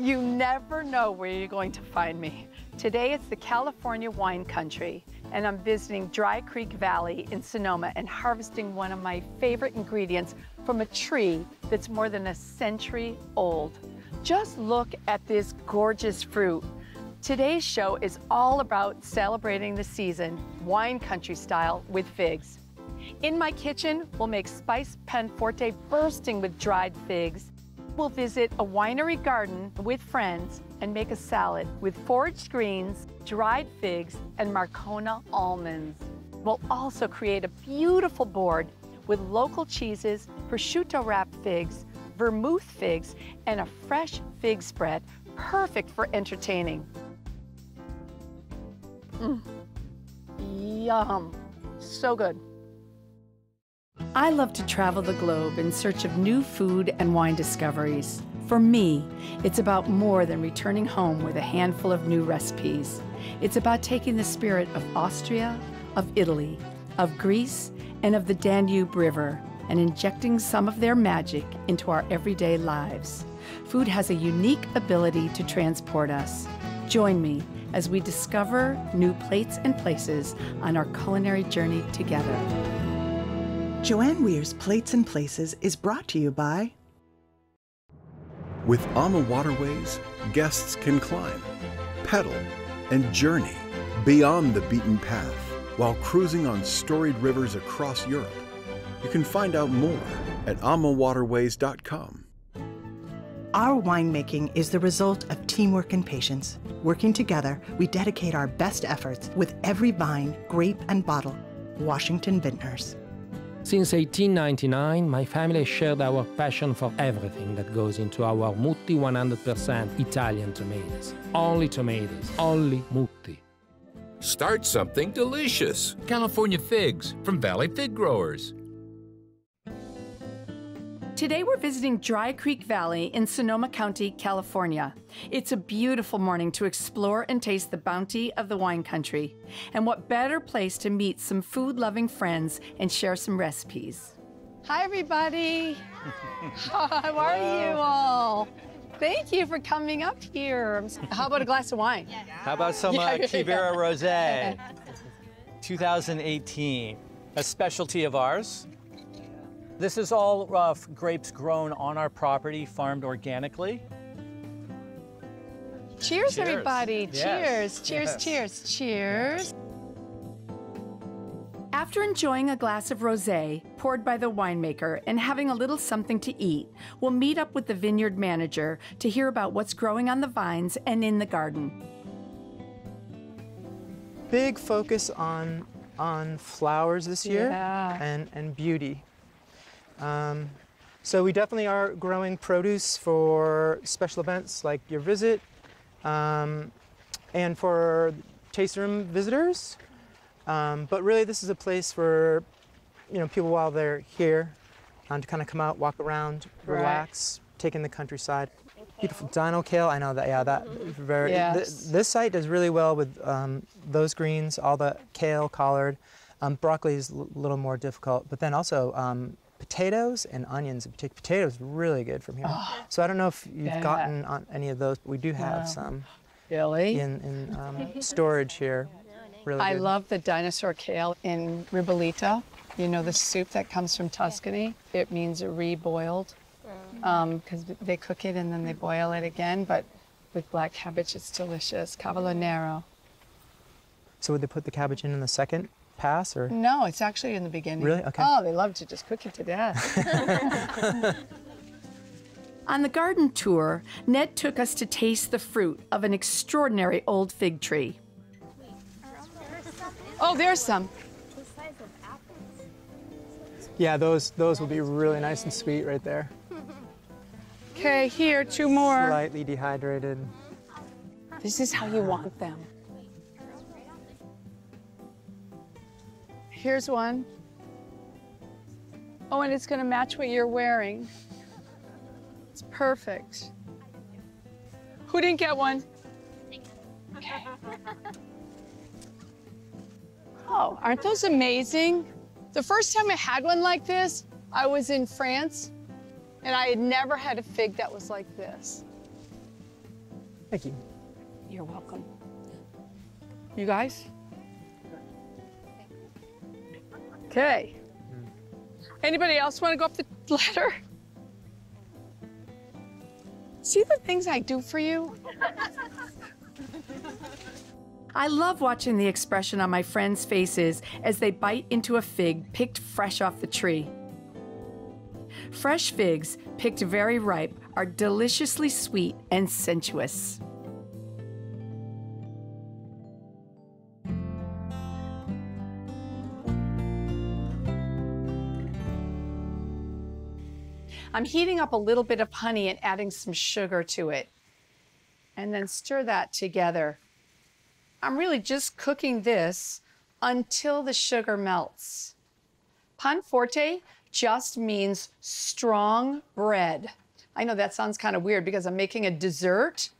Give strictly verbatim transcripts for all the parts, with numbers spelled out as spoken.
You never know where you're going to find me. Today it's the California wine country, and I'm visiting Dry Creek Valley in Sonoma and harvesting one of my favorite ingredients from a tree that's more than a century old. Just look at this gorgeous fruit. Today's show is all about celebrating the season, wine country style, with figs. In my kitchen, we'll make spice panforte bursting with dried figs. We'll visit a winery garden with friends and make a salad with foraged greens, dried figs, and Marcona almonds. We'll also create a beautiful board with local cheeses, prosciutto wrapped figs, vermouth figs, and a fresh fig spread, perfect for entertaining. Mm. Yum, so good. I love to travel the globe in search of new food and wine discoveries. For me, it's about more than returning home with a handful of new recipes. It's about taking the spirit of Austria, of Italy, of Greece, and of the Danube River and injecting some of their magic into our everyday lives. Food has a unique ability to transport us. Join me as we discover new plates and places on our culinary journey together. Joanne Weir's Plates and Places is brought to you by... With Ama Waterways, guests can climb, pedal, and journey beyond the beaten path while cruising on storied rivers across Europe. You can find out more at ama waterways dot com. Our winemaking is the result of teamwork and patience. Working together, we dedicate our best efforts with every vine, grape, and bottle. Washington Vintners. Since eighteen ninety-nine, my family shared our passion for everything that goes into our Mutti one hundred percent Italian tomatoes. Only tomatoes, only Mutti. Start something delicious. California figs from Valley Fig Growers. Today we're visiting Dry Creek Valley in Sonoma County, California. It's a beautiful morning to explore and taste the bounty of the wine country. And what better place to meet some food-loving friends and share some recipes. Hi, everybody. How are you all? Thank you for coming up here. How about a glass of wine? Yeah. How about some uh, Quivira Rosé? two thousand eighteen, a specialty of ours. This is all uh, grapes grown on our property, farmed organically. Cheers, cheers. Everybody. Yes. Cheers, cheers, yes. Cheers, cheers. After enjoying a glass of rosé poured by the winemaker and having a little something to eat, we'll meet up with the vineyard manager to hear about what's growing on the vines and in the garden. Big focus on, on flowers this year, yeah. and, and beauty. Um, so we definitely are growing produce for special events like your visit, um, and for tasting room visitors. Um, but really, this is a place for, you know, people while they're here, um, to kind of come out, walk around, relax, right. Take in the countryside. Beautiful dino kale. I know that. Yeah, that mm-hmm. very. Yes. Th this site does really well with um, those greens, all the kale, collard. Um, broccoli is a little more difficult, but then also. Um, Potatoes and onions in particular. Potatoes really good from here. Oh, so I don't know if you've yeah. gotten on any of those, but we do have yeah. some really in, in um, storage here. Really I good. Love the dinosaur kale in ribollita. You know, the soup that comes from Tuscany. Yeah. It means reboiled because um, they cook it and then they boil it again. But with black cabbage, it's delicious. Cavolo Nero. So would they put the cabbage in in the second? Pass or no, it's actually in the beginning. Really? Okay. Oh, they love to just cook it to death. On the garden tour, Ned took us to taste the fruit of an extraordinary old fig tree. Wait, oh, there's some. The size of apples. Yeah, those those will be really nice and sweet right there. Okay, here two more. Slightly dehydrated. This is how you want them. Here's one. Oh, and it's going to match what you're wearing. It's perfect. Who didn't get one? Okay. Oh, aren't those amazing? The first time I had one like this, I was in France, and I had never had a fig that was like this. Thank you. You're welcome. You guys? Okay. Anybody else want to go up the ladder? See the things I do for you? I love watching the expression on my friends' faces as they bite into a fig picked fresh off the tree. Fresh figs, picked very ripe, are deliciously sweet and sensuous. I'm heating up a little bit of honey and adding some sugar to it. And then stir that together. I'm really just cooking this until the sugar melts. Pan forte just means strong bread. I know that sounds kind of weird because I'm making a dessert,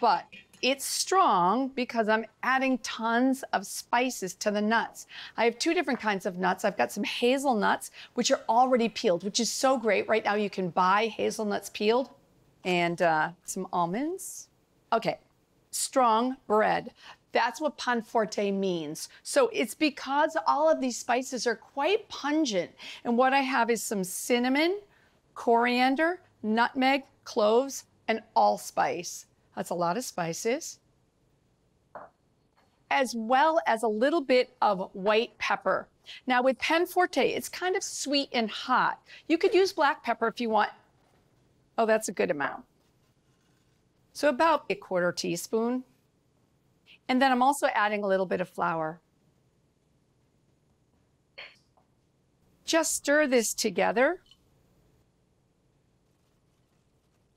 but it's strong because I'm adding tons of spices to the nuts. I have two different kinds of nuts. I've got some hazelnuts, which are already peeled, which is so great. Right now you can buy hazelnuts peeled, and uh, some almonds. Okay, strong bread. That's what pan forte means. So it's because all of these spices are quite pungent. And what I have is some cinnamon, coriander, nutmeg, cloves, and allspice. That's a lot of spices, as well as a little bit of white pepper. Now with pan forte, it's kind of sweet and hot. You could use black pepper if you want. Oh, that's a good amount. So about a quarter teaspoon. And then I'm also adding a little bit of flour. Just stir this together.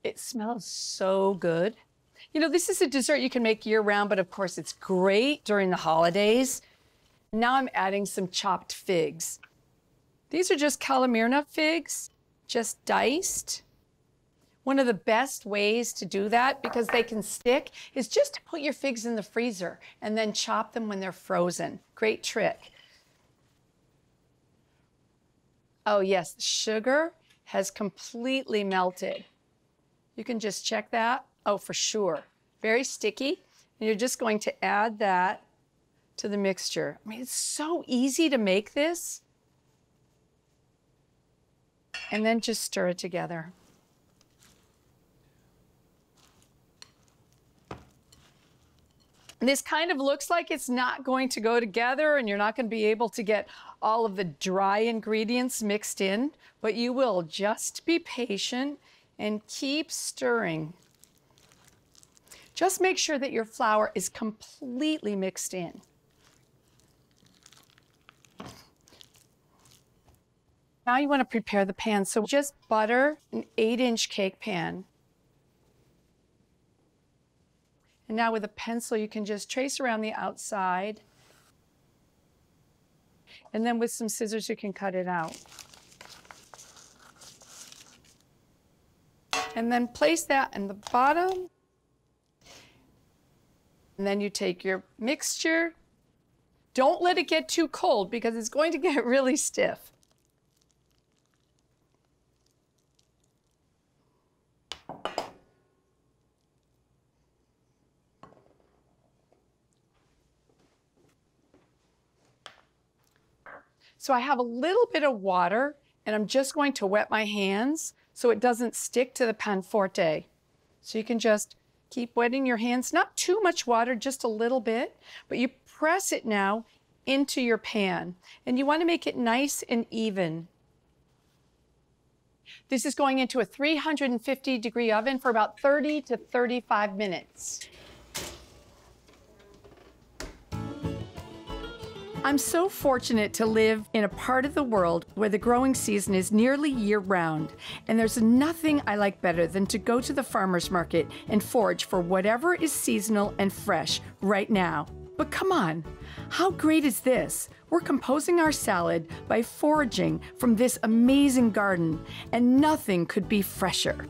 It smells so good. You know, this is a dessert you can make year-round, but of course it's great during the holidays. Now I'm adding some chopped figs. These are just Calimyrna figs, just diced. One of the best ways to do that, because they can stick, is just to put your figs in the freezer and then chop them when they're frozen. Great trick. Oh yes, sugar has completely melted. You can just check that. Oh, for sure. Very sticky. And you're just going to add that to the mixture. I mean, it's so easy to make this. And then just stir it together. This kind of looks like it's not going to go together, and you're not going to be able to get all of the dry ingredients mixed in, but you will. Just be patient and keep stirring. Just make sure that your flour is completely mixed in. Now you want to prepare the pan. So just butter an eight inch cake pan. And now with a pencil, you can just trace around the outside. And then with some scissors, you can cut it out. And then place that in the bottom. And then you take your mixture. Don't let it get too cold because it's going to get really stiff. So I have a little bit of water and I'm just going to wet my hands so it doesn't stick to the pan forte. So you can just keep wetting your hands, not too much water, just a little bit, but you press it now into your pan, and you want to make it nice and even. This is going into a three hundred fifty degree oven for about thirty to thirty-five minutes. I'm so fortunate to live in a part of the world where the growing season is nearly year-round, and there's nothing I like better than to go to the farmer's market and forage for whatever is seasonal and fresh right now. But come on, how great is this? We're composing our salad by foraging from this amazing garden, and nothing could be fresher.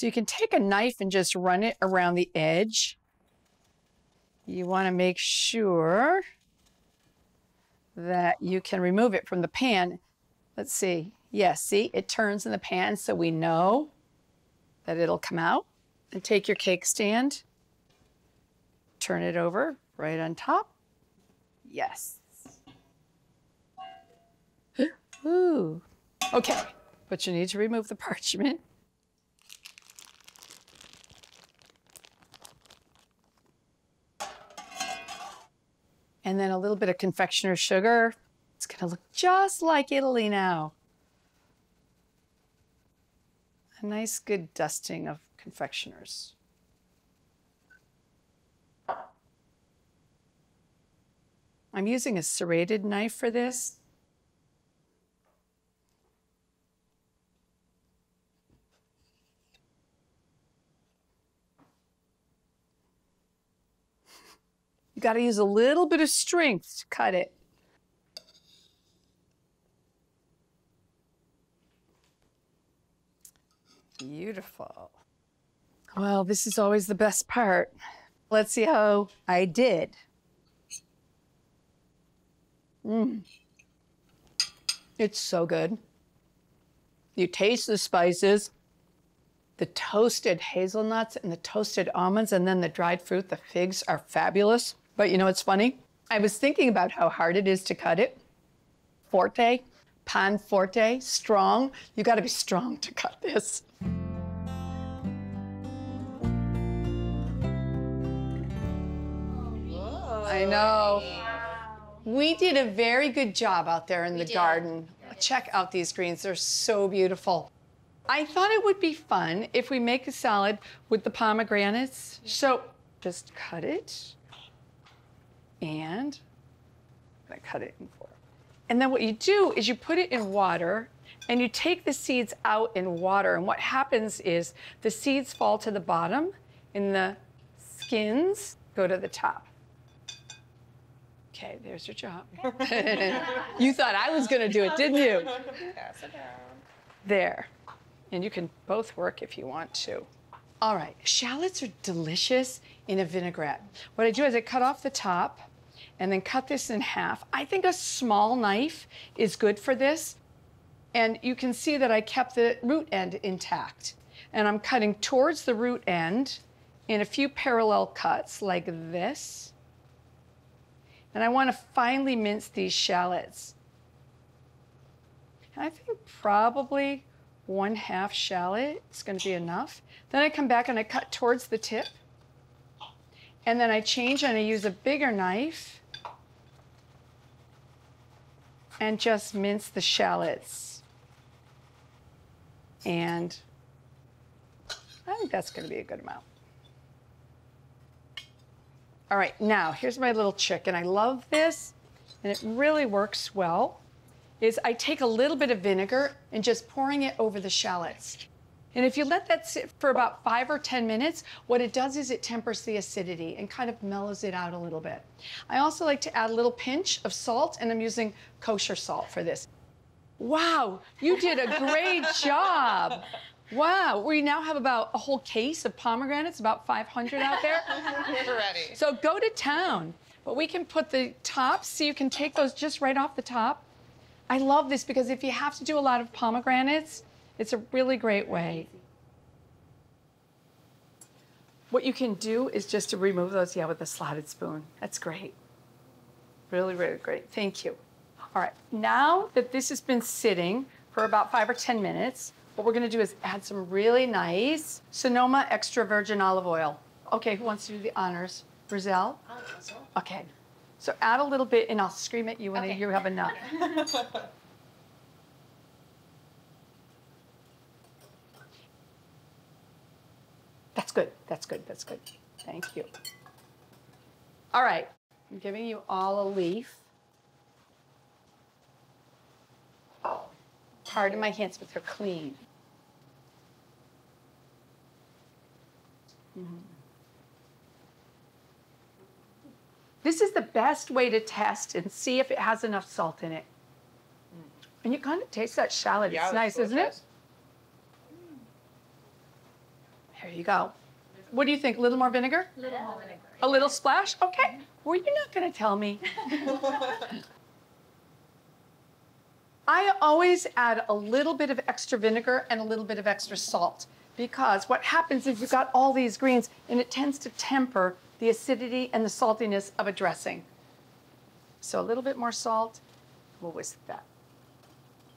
So you can take a knife and just run it around the edge. You want to make sure that you can remove it from the pan. Let's see. Yes, yeah, see, it turns in the pan, so we know that it'll come out. And take your cake stand, turn it over right on top. Yes. Ooh. Okay, but you need to remove the parchment. And then a little bit of confectioner's sugar. It's gonna look just like Italy now. A nice good dusting of confectioners. I'm using a serrated knife for this. You gotta use a little bit of strength to cut it. Beautiful. Well, this is always the best part. Let's see how I did. Mmm. It's so good. You taste the spices, the toasted hazelnuts and the toasted almonds, and then the dried fruit, the figs are fabulous. But you know what's funny? I was thinking about how hard it is to cut it. Forte, pan forte, strong. You gotta be strong to cut this. Whoa. I know. Wow. We did a very good job out there in we the did. garden. Check out these greens, they're so beautiful. I thought it would be fun if we make a salad with the pomegranates. So just cut it. And I cut it in four. And then what you do is you put it in water and you take the seeds out in water. And what happens is the seeds fall to the bottom and the skins go to the top. Okay, there's your job. You thought I was gonna do it, didn't you? Pass it down. There. And you can both work if you want to. All right, shallots are delicious in a vinaigrette. What I do is I cut off the top and then cut this in half. I think a small knife is good for this. And you can see that I kept the root end intact. And I'm cutting towards the root end in a few parallel cuts like this. And I want to finely mince these shallots. And I think probably one half shallot is going to be enough. Then I come back and I cut towards the tip. And then I change and I use a bigger knife and just mince the shallots. And I think that's going to be a good amount. All right, now here's my little chicken. I love this and it really works well. Is I take a little bit of vinegar and just pouring it over the shallots. And if you let that sit for about five or ten minutes, what it does is it tempers the acidity and kind of mellows it out a little bit. I also like to add a little pinch of salt, and I'm using kosher salt for this. Wow, you did a great job. Wow, we now have about a whole case of pomegranates, about five hundred out there. We're ready. So go to town. But we can put the tops, so you can take those just right off the top. I love this because if you have to do a lot of pomegranates, it's a really great way. What you can do is just to remove those, yeah, with a slotted spoon. That's great. Really, really great. Thank you. All right, now that this has been sitting for about five or ten minutes, what we're gonna do is add some really nice Sonoma extra virgin olive oil. Okay, who wants to do the honors? Roselle? Okay. So add a little bit, and I'll scream at you when okay. you have enough. That's good, that's good, that's good. Thank you. All right, I'm giving you all a leaf. Pardon my hands, but they're clean. Mm-hmm. This is the best way to test and see if it has enough salt in it. Mm. And you kind of taste that shallot. Yeah, it's nice, isn't it? There you go. What do you think? A little more vinegar? A little more vinegar. A little splash? Okay. Were you not going to tell me? I always add a little bit of extra vinegar and a little bit of extra salt, because what happens is you've got all these greens and it tends to temper the acidity and the saltiness of a dressing. So a little bit more salt. What was that?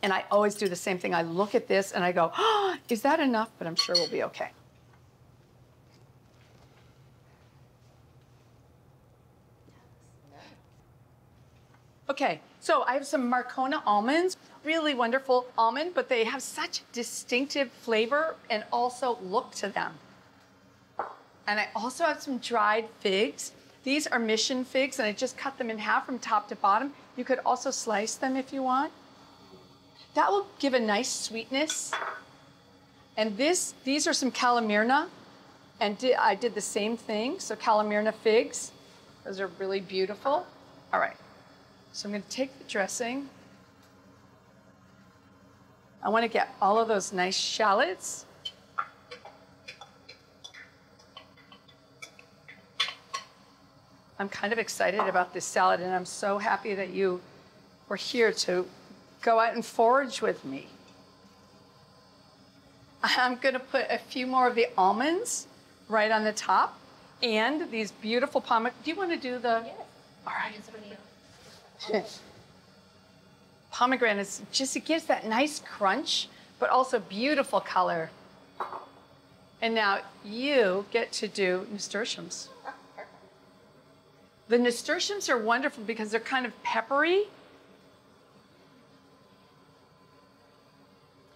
And I always do the same thing. I look at this and I go, oh, is that enough? But I'm sure we'll be okay. Okay, so I have some Marcona almonds, really wonderful almond, but they have such distinctive flavor and also look to them. And I also have some dried figs. These are mission figs, and I just cut them in half from top to bottom. You could also slice them if you want. That will give a nice sweetness. And this, these are some Calimyrna, and di I did the same thing. So Calimyrna figs, those are really beautiful. All right, so I'm gonna take the dressing. I wanna get all of those nice shallots. I'm kind of excited about this salad, and I'm so happy that you were here to go out and forage with me. I'm gonna put a few more of the almonds right on the top, and these beautiful pomegranate. Do you wanna do the? Yes. All right. Pomegranates, just it gives that nice crunch, but also beautiful color. And now you get to do nasturtiums. The nasturtiums are wonderful because they're kind of peppery.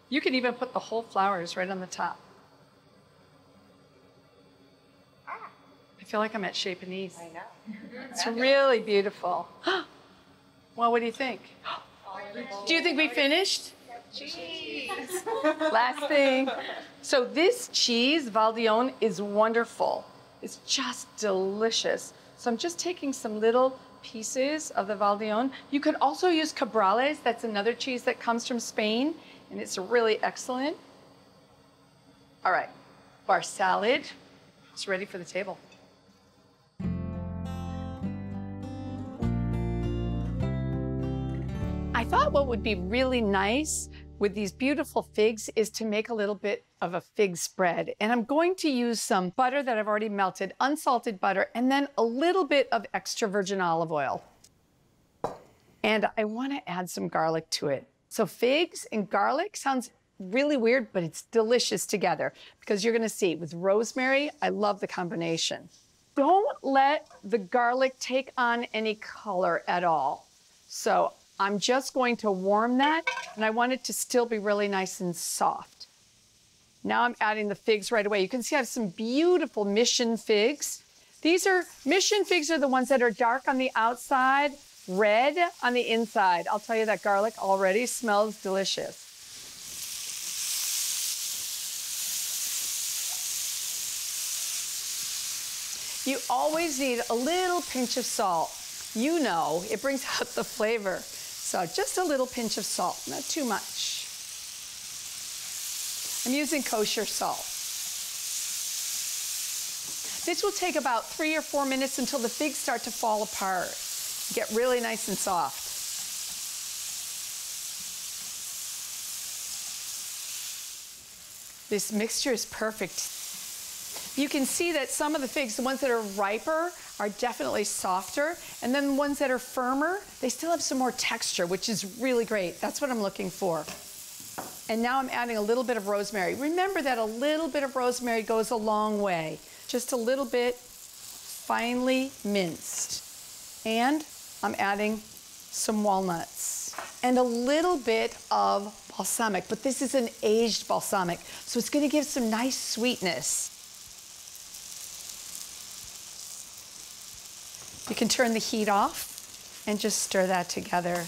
You can even put the whole flowers right on the top. Ah. I feel like I'm at Chez Panisse. I know. It's really beautiful. Well, what do you think? Do you think we finished? Cheese. Last thing. So this cheese, Valdeón, is wonderful. It's just delicious. So I'm just taking some little pieces of the Valdeón. You could also use Cabrales. That's another cheese that comes from Spain, and it's really excellent. All right, our salad is ready for the table. I thought what would be really nice with these beautiful figs is to make a little bit of a fig spread. And I'm going to use some butter that I've already melted, unsalted butter, and then a little bit of extra virgin olive oil. And I wanna add some garlic to it. So figs and garlic sounds really weird, but it's delicious together, because you're gonna see with rosemary, I love the combination. Don't let the garlic take on any color at all. So I'm just going to warm that, and I want it to still be really nice and soft. Now I'm adding the figs right away. You can see I have some beautiful mission figs. These are, mission figs are the ones that are dark on the outside, red on the inside. I'll tell you that garlic already smells delicious. You always need a little pinch of salt. You know, it brings out the flavor. So just a little pinch of salt, not too much. I'm using kosher salt. This will take about three or four minutes until the figs start to fall apart, get really nice and soft. This mixture is perfect. You can see that some of the figs, the ones that are riper, are definitely softer. And then the ones that are firmer, they still have some more texture, which is really great. That's what I'm looking for. And now I'm adding a little bit of rosemary. Remember that a little bit of rosemary goes a long way. Just a little bit finely minced. And I'm adding some walnuts and a little bit of balsamic, but this is an aged balsamic, so it's gonna give some nice sweetness. You can turn the heat off and just stir that together.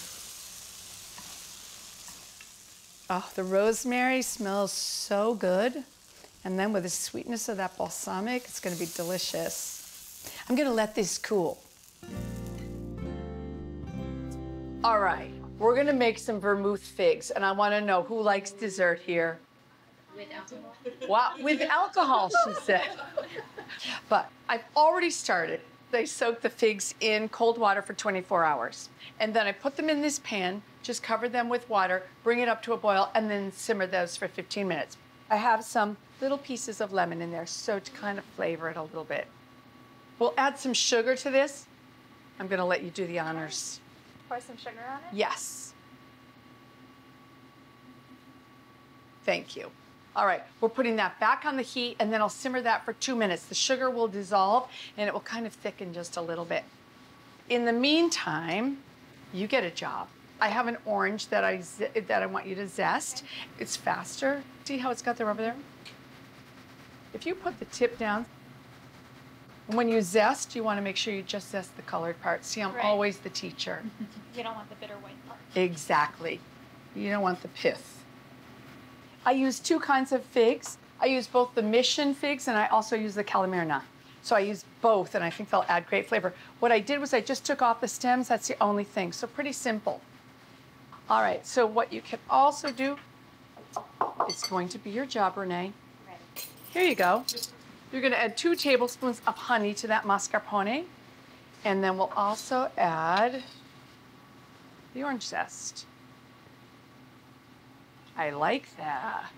Oh, the rosemary smells so good. And then with the sweetness of that balsamic, it's gonna be delicious. I'm gonna let this cool. All right, we're gonna make some vermouth figs, and I wanna know who likes dessert here. With alcohol. Wow, with alcohol, she said. But I've already started. They soak the figs in cold water for twenty-four hours. And then I put them in this pan, just cover them with water, bring it up to a boil, and then simmer those for fifteen minutes. I have some little pieces of lemon in there, so to kind of flavor it a little bit. We'll add some sugar to this. I'm gonna let you do the honors. Pour some sugar on it? Yes. Thank you. All right, we're putting that back on the heat, and then I'll simmer that for two minutes. The sugar will dissolve, and it will kind of thicken just a little bit. In the meantime, you get a job. I have an orange that I, that I want you to zest. Okay. It's faster. See how it's got the rubber there? If you put the tip down, when you zest, you want to make sure you just zest the colored part. See, I'm right. always the teacher. You don't want the bitter white part. Exactly. You don't want the pith. I use two kinds of figs. I use both the mission figs and I also use the Calimyrna. So I use both and I think they'll add great flavor. What I did was I just took off the stems. That's the only thing. So pretty simple. All right, so what you can also do, it's going to be your job, Renee. Right. Here you go. You're gonna add two tablespoons of honey to that mascarpone. And then we'll also add the orange zest. I like that.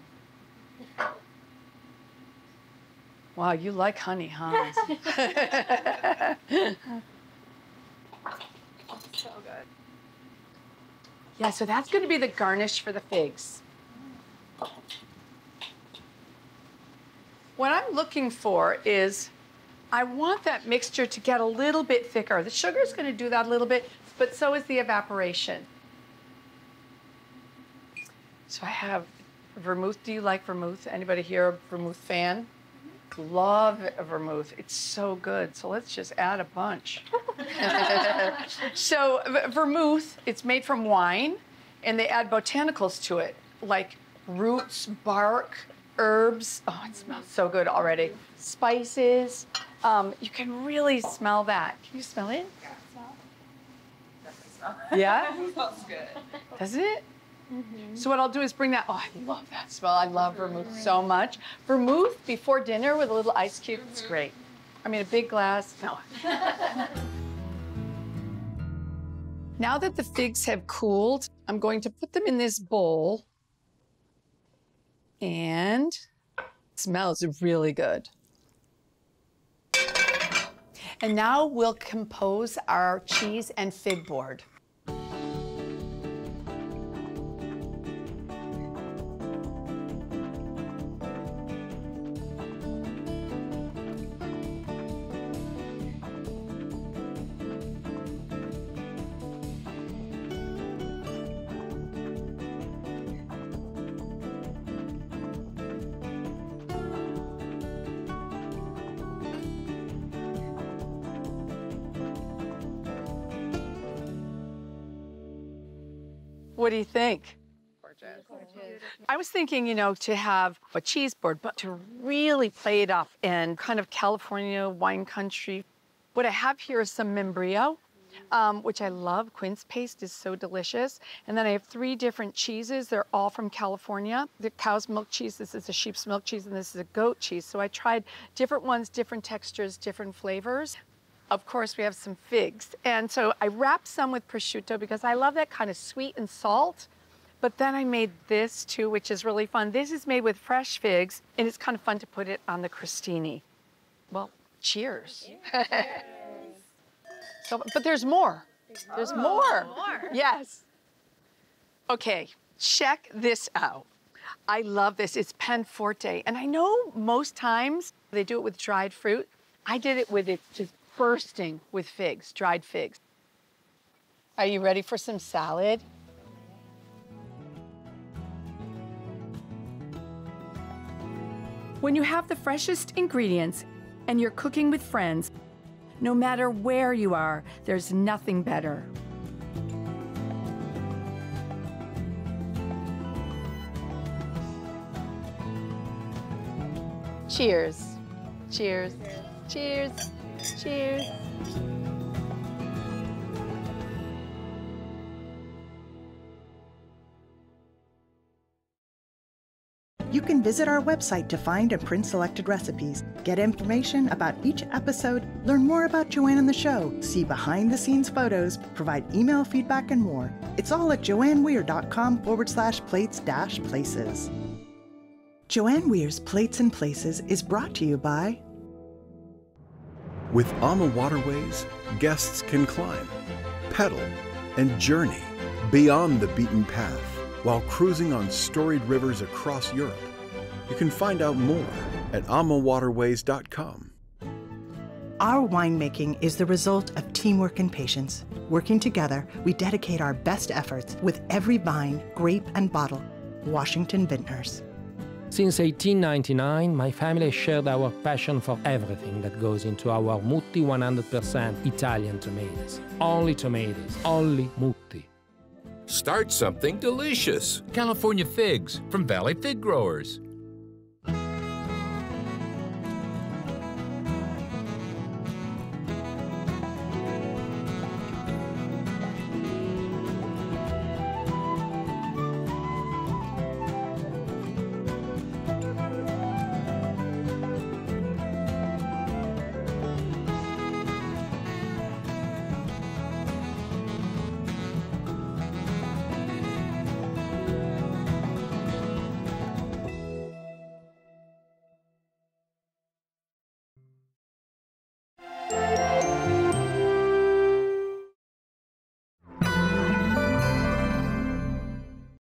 Wow, you like honey, huh? So good. Yeah, so that's going to be the garnish for the figs. What I'm looking for is I want that mixture to get a little bit thicker. The sugar is going to do that a little bit, but so is the evaporation. So I have vermouth. Do you like vermouth? Anybody here a vermouth fan? Mm-hmm. Love a vermouth. It's so good. So let's just add a bunch. So vermouth, it's made from wine, and they add botanicals to it, like roots, bark, herbs. Oh, it smells so good already. Spices. Um, you can really smell that. Can you smell it? Yeah. Definitely smell it. Yeah? It smells good. Does it? Mm-hmm. So what I'll do is bring that, oh, I love that smell. I love vermouth so much. Vermouth before dinner with a little ice cube, mm-hmm. It's great. I mean, a big glass, no. Now that the figs have cooled, I'm going to put them in this bowl. And it smells really good. And now we'll compose our cheese and fig board. What do you think? Gorgeous. Gorgeous. I was thinking, you know, to have a cheese board, but to really play it up and kind of California wine country. What I have here is some membrillo, um, which I love. Quince paste is so delicious. And then I have three different cheeses. They're all from California. The cow's milk cheese, this is a sheep's milk cheese, and this is a goat cheese. So I tried different ones, different textures, different flavors. Of course, we have some figs. And so I wrapped some with prosciutto because I love that kind of sweet and salt. But then I made this too, which is really fun. This is made with fresh figs, and it's kind of fun to put it on the crostini. Well, cheers. Cheers. So, but there's more. There's oh, more. more. Yes. Okay, check this out. I love this. It's panforte. And I know most times they do it with dried fruit. I did it with it just bursting with figs, dried figs. Are you ready for some salad? When you have the freshest ingredients and you're cooking with friends, no matter where you are, there's nothing better. Cheers. Cheers. Cheers. Cheers. You can visit our website to find and print selected recipes, get information about each episode, learn more about Joanne and the show, see behind-the-scenes photos, provide email feedback, and more. It's all at joanneweir.com forward slash plates dash places. Joanne Weir's Plates and Places is brought to you by... With Ama Waterways, guests can climb, pedal, and journey beyond the beaten path while cruising on storied rivers across Europe. You can find out more at ama waterways dot com. Our winemaking is the result of teamwork and patience. Working together, we dedicate our best efforts with every vine, grape, and bottle. Washington Vintners. Since eighteen ninety-nine, my family shared our passion for everything that goes into our Mutti one hundred percent Italian tomatoes. Only tomatoes, only Mutti. Start something delicious. California figs from Valley Fig Growers.